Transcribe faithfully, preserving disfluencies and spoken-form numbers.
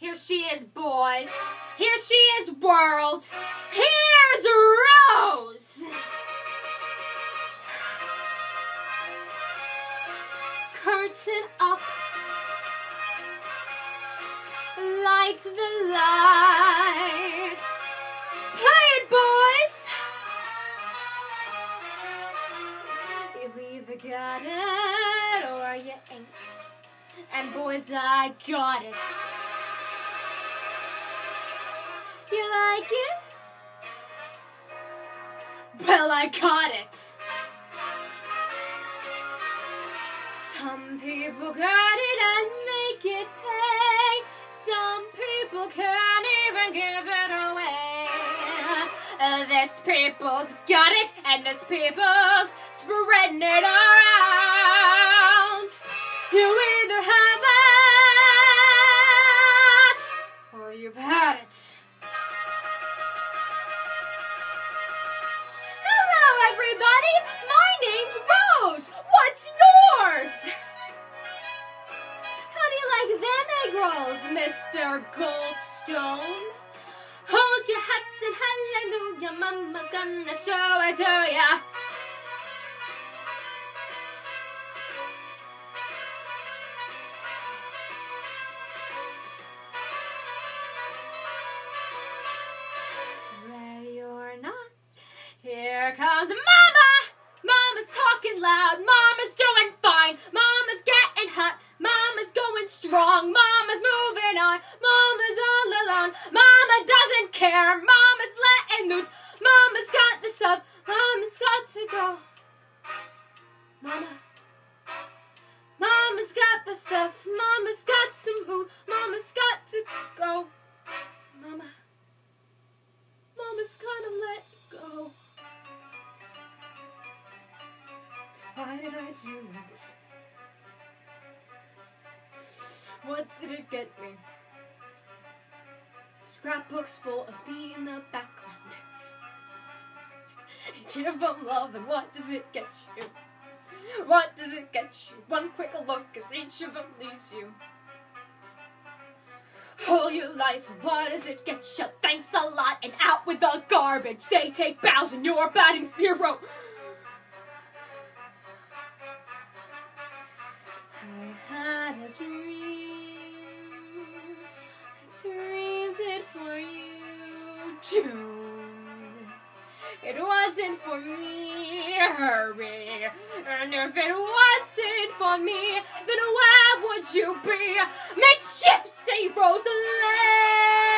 Here she is, boys. Here she is, world. Here's Rose. Curtain up, light the lights. Play it, boys. You either got it or you ain't. And boys, I got it. You like it? Well, I got it. Some people got it and make it pay. Some people can't even give it away. This people's got it, and this people's spreading it around. You either have it, or you've had it. Everybody, my name's Rose. What's yours? How do you like them egg rolls, Mister Goldstone? Hold your hats and hallelujah, Mama's gonna show it to ya. Ready or not, here comes my. Loud. Mama's doing fine. Mama's getting hot. Mama's going strong. Mama's moving on. Mama's all alone. Mama doesn't care. Mama's letting loose. Mama's got the stuff. Mama's got to go. Mama. Mama's got the stuff. Mama's got to move. Mama's got to go. Mama. Mama's gotta let go. Why did I do it? What did it get me? Scrapbooks full of me in the background. Give them love and what does it get you? What does it get you? One quick look as each of them leaves you. All your life, what does it get you? Thanks a lot and out with the garbage. They take bows and you're batting zero. I had a dream, I dreamed it for you, June. It wasn't for me, hurry. And if it wasn't for me, then where would you be, Miss Gypsy Rose Lee?